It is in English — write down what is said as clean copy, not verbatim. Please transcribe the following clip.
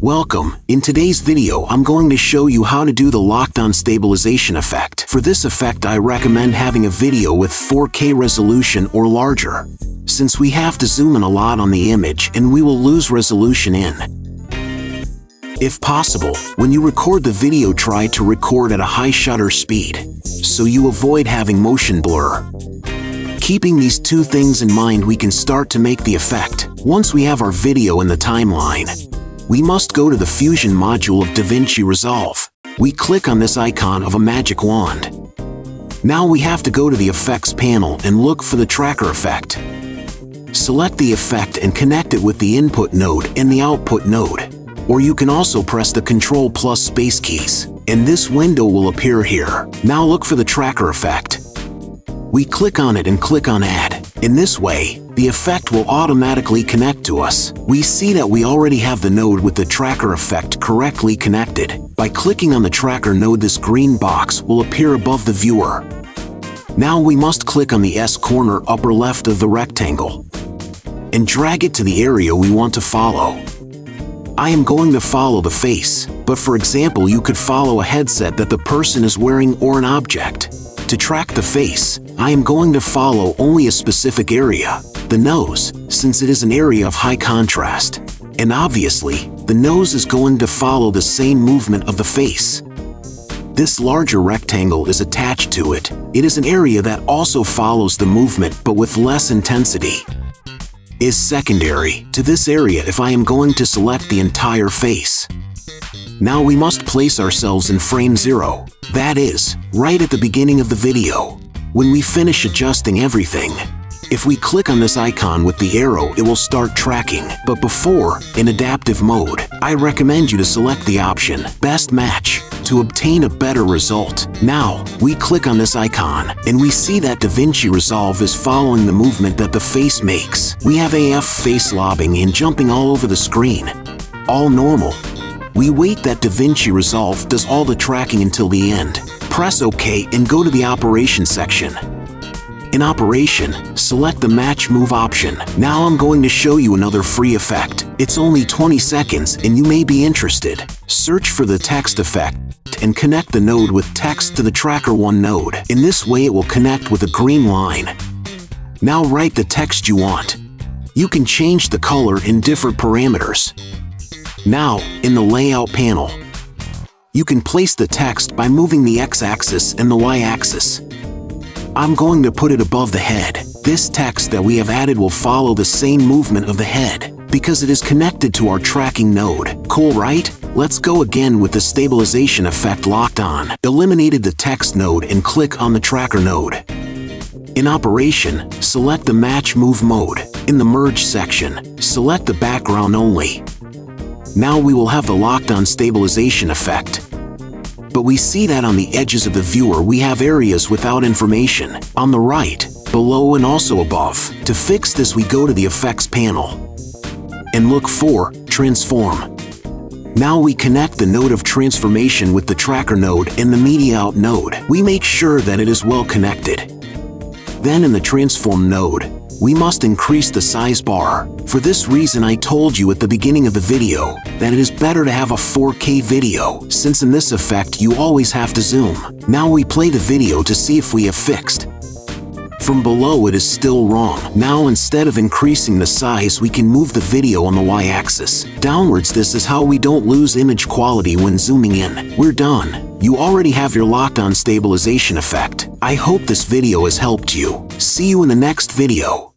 Welcome. In today's video, I'm going to show you how to do the lockdown stabilization effect. For this effect, I recommend having a video with 4K resolution or larger, since we have to zoom in a lot on the image and we will lose resolution If possible, when you record the video, try to record at a high shutter speed, so you avoid having motion blur. Keeping these two things in mind, we can start to make the effect. Once we have our video in the timeline, we must go to the Fusion module of DaVinci Resolve. We click on this icon of a magic wand. Now we have to go to the Effects panel and look for the tracker effect. Select the effect and connect it with the input node and the output node. Or you can also press the Ctrl plus space keys, and this window will appear here. Now look for the tracker effect. We click on it and click on Add. In this way, the effect will automatically connect to us. We see that we already have the node with the tracker effect correctly connected. By clicking on the tracker node, this green box will appear above the viewer. Now we must click on the S corner upper left of the rectangle and drag it to the area we want to follow. I am going to follow the face, but for example, you could follow a headset that the person is wearing or an object. To track the face, I am going to follow only a specific area, the nose, since it is an area of high contrast. And obviously, the nose is going to follow the same movement of the face. This larger rectangle is attached to it. It is an area that also follows the movement but with less intensity. Is secondary to this area if I am going to select the entire face. Now we must place ourselves in frame 0. That is, right at the beginning of the video. When we finish adjusting everything, if we click on this icon with the arrow, it will start tracking. But before, in adaptive mode, I recommend you to select the option, Best Match, to obtain a better result. Now, we click on this icon, and we see that DaVinci Resolve is following the movement that the face makes. We have AF face lobbing and jumping all over the screen. All normal. We wait that DaVinci Resolve does all the tracking until the end. Press OK and go to the Operation section. In Operation, select the Match Move option. Now I'm going to show you another free effect. It's only 20 seconds and you may be interested. Search for the text effect and connect the node with text to the Tracker 1 node. In this way it will connect with a green line. Now write the text you want. You can change the color in different parameters. Now, in the Layout panel, you can place the text by moving the x-axis and the y-axis. I'm going to put it above the head. This text that we have added will follow the same movement of the head, because it is connected to our tracking node. Cool, right? Let's go again with the stabilization effect locked on. Eliminated the text node and click on the tracker node. In Operation, select the Match Move mode. In the Merge section, select the background only. Now we will have the locked-on stabilization effect. But we see that on the edges of the viewer we have areas without information, on the right, below and also above. To fix this we go to the Effects panel and look for Transform. Now we connect the node of transformation with the tracker node and the media out node. We make sure that it is well connected. Then in the Transform node, we must increase the size bar. For this reason, I told you at the beginning of the video that it is better to have a 4K video, since in this effect you always have to zoom. Now we play the video to see if we have fixed. From below it is still wrong. Now instead of increasing the size, we can move the video on the y-axis downwards. This is how we don't lose image quality when zooming in. We're done. You already have your locked-on stabilization effect. I hope this video has helped you. See you in the next video.